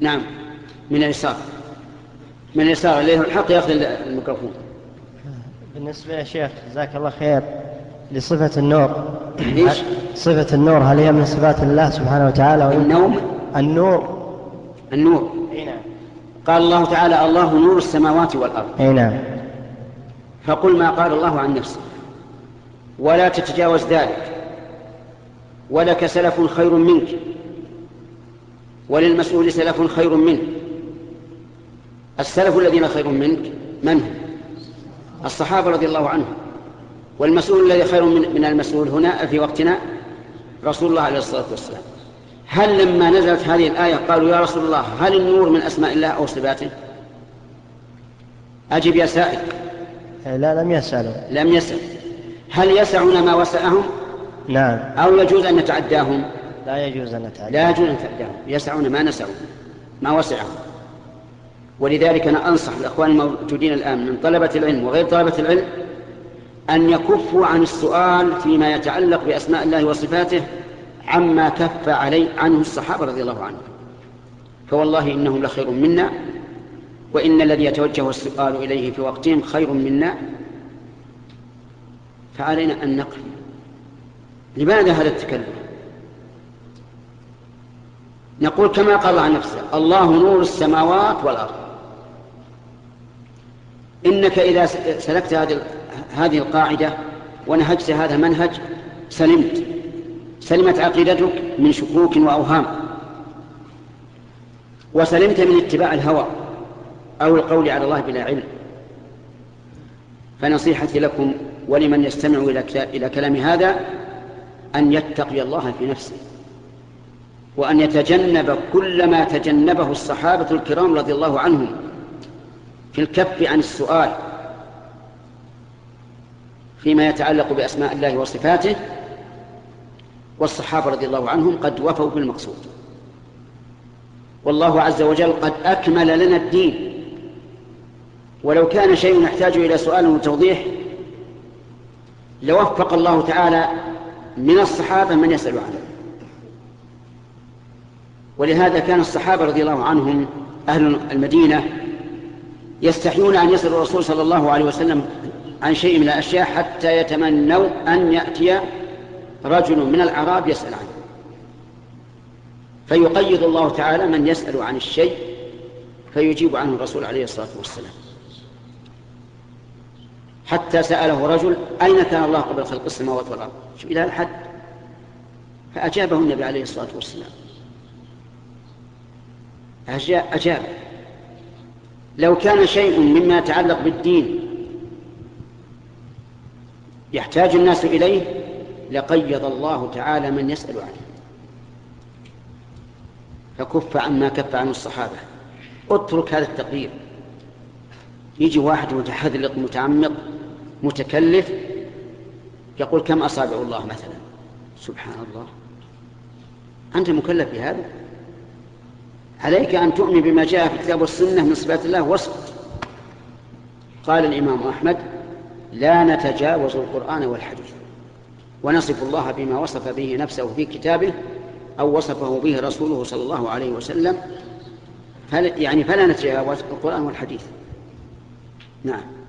نعم من اليسار، من اليسار اللي هو الحق ياخذ الميكروفون. بالنسبه يا شيخ جزاك الله خير لصفه النور، ايش صفه النور؟ هل هي من صفات الله سبحانه وتعالى؟ النوم النور النور اي نعم. قال الله تعالى الله نور السماوات والارض، اي نعم. فقل ما قال الله عن نفسه ولا تتجاوز ذلك، ولك سلف خير منك وللمسؤول سلف خير منه. السلف الذين خير منك من هم؟ الصحابة رضي الله عنهم. والمسؤول الذي خير من المسؤول هنا في وقتنا رسول الله عليه الصلاة والسلام. هل لما نزلت هذه الآية قالوا يا رسول الله هل النور من أسماء الله أو صفاته؟ أجب يا سائل. لا لم يسألوا. لم يسأل. هل يسعنا ما وسعهم؟ نعم. أو يجوز أن نتعداهم؟ لا يجوز أن نتعداهم. لا يجوز أن نتعداهم. يسعون ما نسعوا ما وسعهم. ولذلك أنا أنصح الأخوان الموجودين الآن من طلبة العلم وغير طلبة العلم أن يكفوا عن السؤال فيما يتعلق بأسماء الله وصفاته عما كف عنه الصحابة رضي الله عنهم. فوالله إنهم لخير منا، وإن الذي يتوجه السؤال إليه في وقتهم خير منا. فعلينا أن نقف. لماذا هذا التكلم؟ نقول كما قال عن نفسه الله نور السماوات والأرض. إنك إذا سلكت هذه القاعدة ونهجت هذا المنهج سلمت عقيدتك من شكوك وأوهام، وسلمت من اتباع الهوى أو القول على الله بلا علم. فنصيحتي لكم ولمن يستمع إلى كلام هذا أن يتقي الله في نفسه، وأن يتجنب كل ما تجنبه الصحابة الكرام رضي الله عنهم في الكف عن السؤال فيما يتعلق بأسماء الله وصفاته. والصحابة رضي الله عنهم قد وفوا بالمقصود، والله عز وجل قد أكمل لنا الدين. ولو كان شيء يحتاج إلى سؤال وتوضيح لوفق الله تعالى من الصحابة من يسأل عنه. ولهذا كان الصحابة رضي الله عنهم أهل المدينة يستحيون أن يسألوا الرسول صلى الله عليه وسلم عن شيء من الأشياء حتى يتمنوا أن يأتي رجل من الأعراب يسأل عنه. فيقيد الله تعالى من يسأل عن الشيء فيجيب عنه الرسول عليه الصلاة والسلام. حتى سأله رجل أين كان الله قبل خلق السماوات والأرض إلى الحد، فأجابه النبي عليه الصلاة والسلام أجاب. لو كان شيء مما يتعلق بالدين يحتاج الناس إليه لقيض الله تعالى من يسأل عنه. فكف عما كف عنه الصحابة، اترك هذا التقرير. يجي واحد متحذلق متعمق متكلف يقول كم أصابع الله مثلا، سبحان الله، أنت مكلف بهذا؟ عليك أن تؤمن بما جاء في الكتاب والسنة من صفات الله واسكت. قال الإمام أحمد لا نتجاوز القرآن والحديث، ونصف الله بما وصف به نفسه في كتابه أو وصفه به رسوله صلى الله عليه وسلم، فلا نتجاوز القرآن والحديث. نعم.